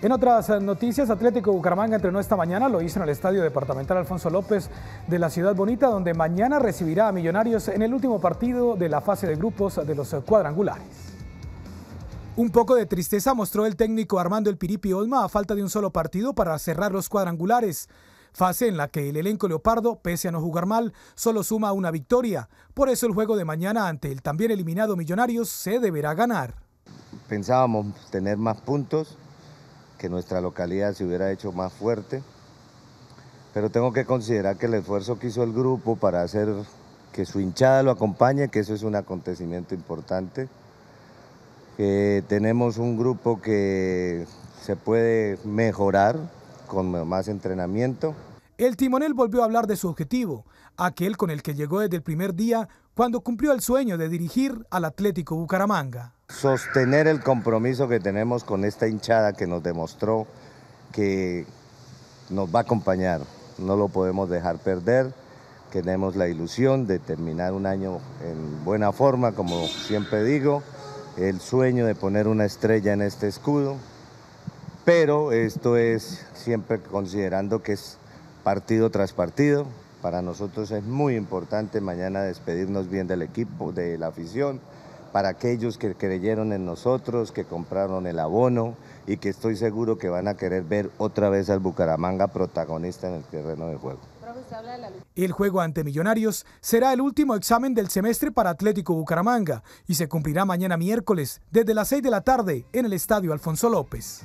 En otras noticias, Atlético Bucaramanga entrenó esta mañana, lo hizo en el Estadio Departamental Alfonso López de la Ciudad Bonita, donde mañana recibirá a Millonarios en el último partido de la fase de grupos de los cuadrangulares. Un poco de tristeza mostró el técnico Armando El Piripi Olma a falta de un solo partido para cerrar los cuadrangulares, fase en la que el elenco Leopardo, pese a no jugar mal, solo suma una victoria. Por eso el juego de mañana ante el también eliminado Millonarios se deberá ganar. Pensábamos tener más puntos, que nuestra localidad se hubiera hecho más fuerte, pero tengo que considerar que el esfuerzo que hizo el grupo para hacer que su hinchada lo acompañe, que eso es un acontecimiento importante, que tenemos un grupo que se puede mejorar con más entrenamiento. El timonel volvió a hablar de su objetivo, aquel con el que llegó desde el primer día cuando cumplió el sueño de dirigir al Atlético Bucaramanga. Sostener el compromiso que tenemos con esta hinchada que nos demostró que nos va a acompañar, no lo podemos dejar perder, tenemos la ilusión de terminar un año en buena forma, como siempre digo, el sueño de poner una estrella en este escudo, pero esto es siempre considerando que es partido tras partido. Para nosotros es muy importante mañana despedirnos bien del equipo, de la afición, para aquellos que creyeron en nosotros, que compraron el abono y que estoy seguro que van a querer ver otra vez al Bucaramanga protagonista en el terreno de juego. El juego ante Millonarios será el último examen del semestre para Atlético Bucaramanga y se cumplirá mañana miércoles desde las 6 de la tarde en el Estadio Alfonso López.